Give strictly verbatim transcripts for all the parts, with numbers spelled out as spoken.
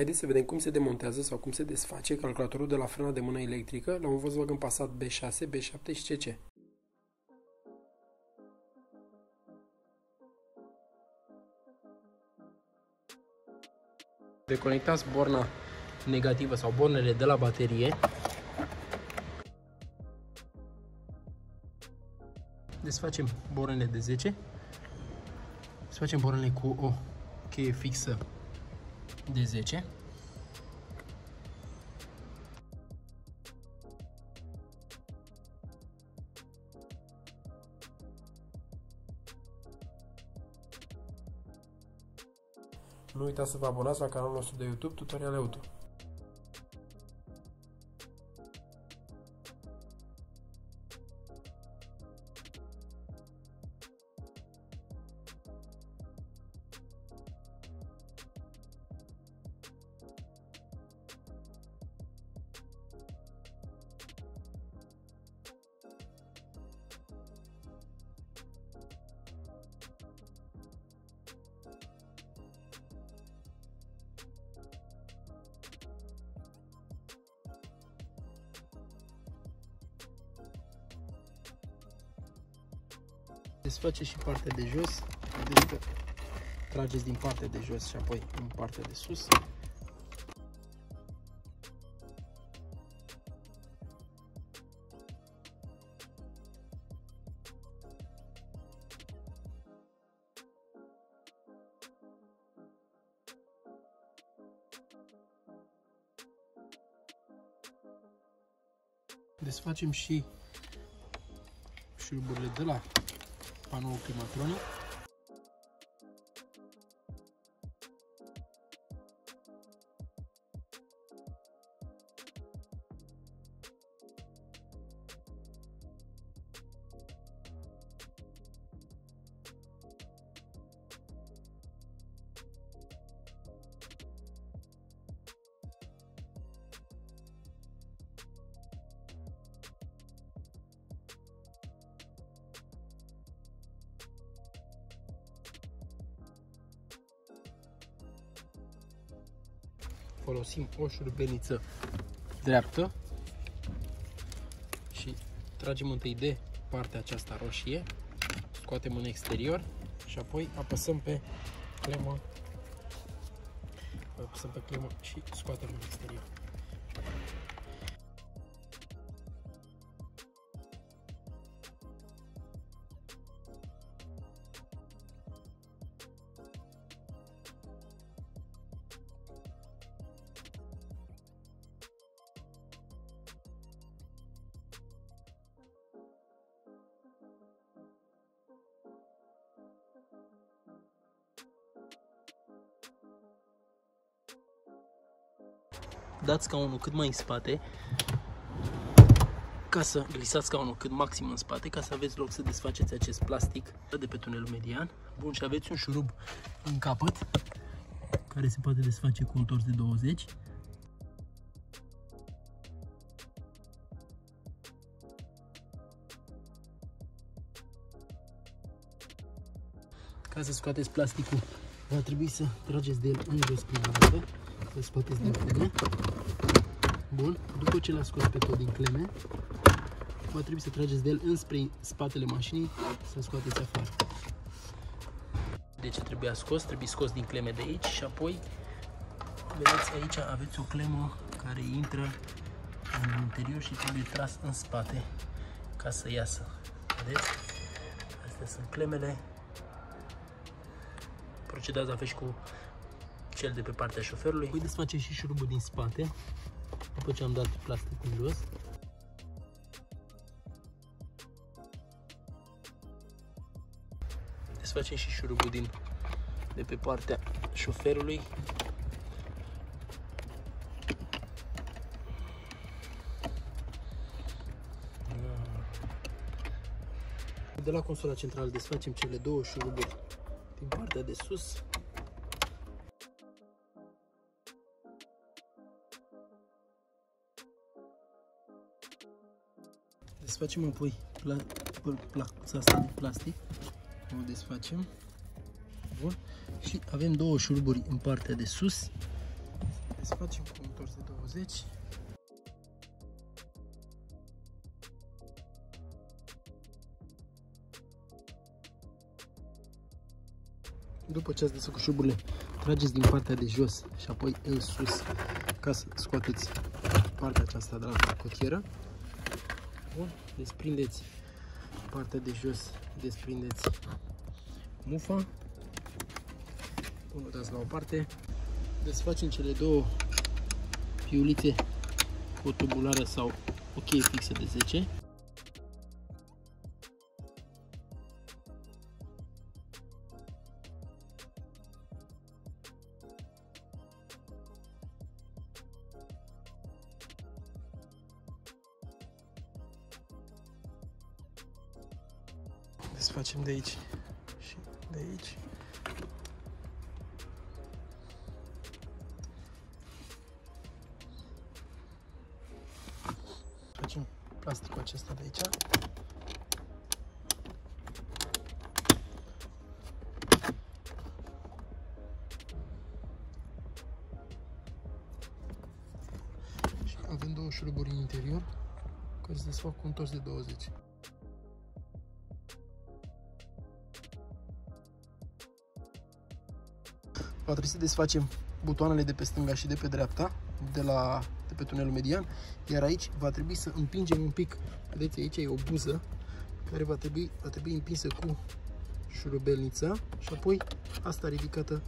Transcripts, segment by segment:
Haideți să vedem cum se demontează sau cum se desface calculatorul de la frâna de mână electrică la un Volkswagen Passat B șase, B șapte și C C. Deconectați borna negativă sau bornele de la baterie. Desfacem bornele de zece. Desfacem bornele cu o cheie fixă de zece. Nu uitați să vă abonați la canalul nostru de YouTube Tutoriale Auto. Desface și partea de jos, adică trageți din partea de jos și apoi în partea de sus. Desfacem și șuruburile de la panoul climatronic. Folosim o șurbeliță dreaptă și tragem întâi de partea aceasta roșie, scoatem în exterior și apoi apăsăm pe clemă, apăsăm pe clemă și scoatem în exterior. Dați scaunul cât mai în spate, ca să glisați scaunul cât maxim în spate, ca să aveți loc să desfaceți acest plastic de pe tunelul median. Bun, și aveți un șurub în capăt, care se poate desface cu un tors de douăzeci. Ca să scoateți plasticul, va trebui să trageți de el în jos prima dată. Să scoateți din cleme. Bun, după ce l-a scos pe tot din cleme, va trebui să trageți de el înspre spatele mașinii, să scoateți afară. De ce trebuia scos? Trebuie scos din cleme de aici și apoi, vedeți aici, aveți o clemă care intră în interior și trebuie tras în spate ca să iasă. Vedeți? Astea sunt clemele. Procedați la fel și cu cel de pe partea șoferului. Voi desface și șurubul din spate, după ce am dat plasticul jos. Desfacem și șurubul din, de pe partea șoferului. De la consola centrală desfacem cele două șuruburi din partea de sus. Desfacem apoi pla placuța asta de plastic, o desfacem. Bun. Și avem două șuruburi în partea de sus, facem cu un tors de douăzeci. După ce ați desfăcut șuburile, trageți din partea de jos și apoi în sus ca să scoateți partea aceasta de la cotieră. Bun, desprindeți partea de jos, desprindeți mufa, o dați la o parte, desfacem cele două piulițe cu o tubulară sau o cheie fixă de zece. Desfacem de aici și de aici. Facem plasticul acesta de aici. Și avem două șuruburi în interior care se desfac cu un tors de douăzeci. Va trebui să desfacem butoanele de pe stânga și de pe dreapta, de, la, de pe tunelul median, iar aici va trebui să împingem un pic. Vedeți, aici e o buză care va trebui, va trebui împinsă cu șurubelnița și apoi asta ridicată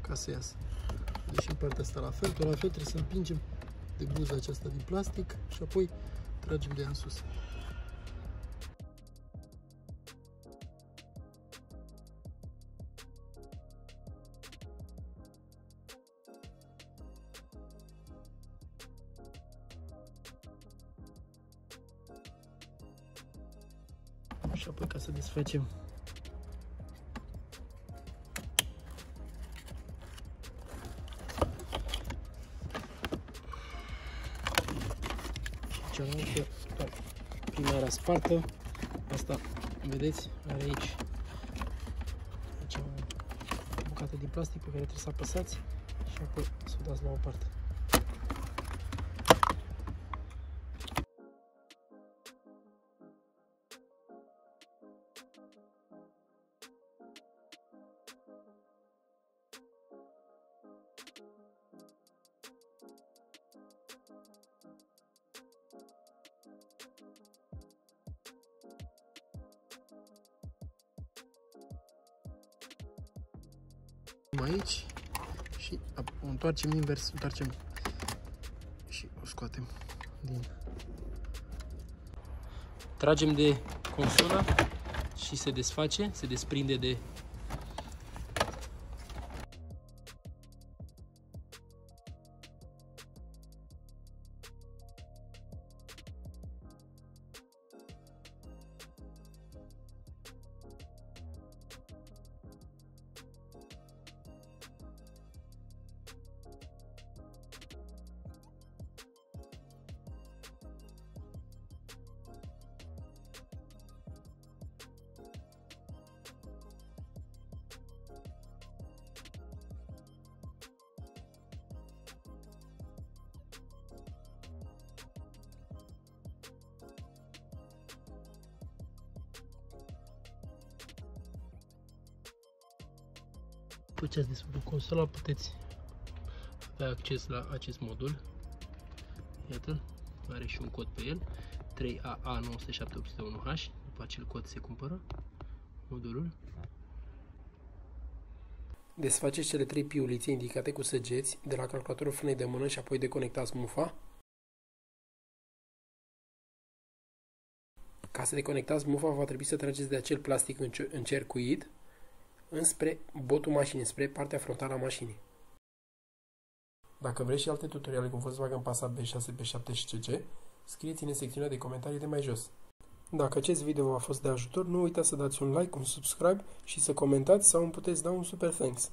ca să iasă. Deci în partea asta la fel, tot la fel trebuie să împingem de buza aceasta din plastic și apoi tragem de ea în sus. Și apoi, ca să desfacem cealaltă, prima era spartă, asta, vedeți, are aici, aici o bucată din plastic pe care trebuie să apăsați și apoi să o dați la o parte. Aici și o întoarcem invers, întoarcem și o scoatem din. Tragem de consola și se desface, se desprinde de. După ce ați desfăcut consola, puteți avea acces la acest modul. Iată, are și un cod pe el, trei A A nouă zero șapte opt zero unu H. După acel cod se cumpără modulul. Desfaceți cele trei piulițe indicate cu săgeți de la calculatorul frânei de mână și apoi deconectați mufa. Ca să deconectați mufa, va trebui să trageți de acel plastic încercuit înspre botul mașinii, spre partea frontală a mașinii. Dacă vreți și alte tutoriale cu Volkswagen Passat B șase, B șapte și C C, scrieți-ne în secțiunea de comentarii de mai jos. Dacă acest video a fost de ajutor, nu uitați să dați un like, un subscribe și să comentați sau îmi puteți da un super thanks.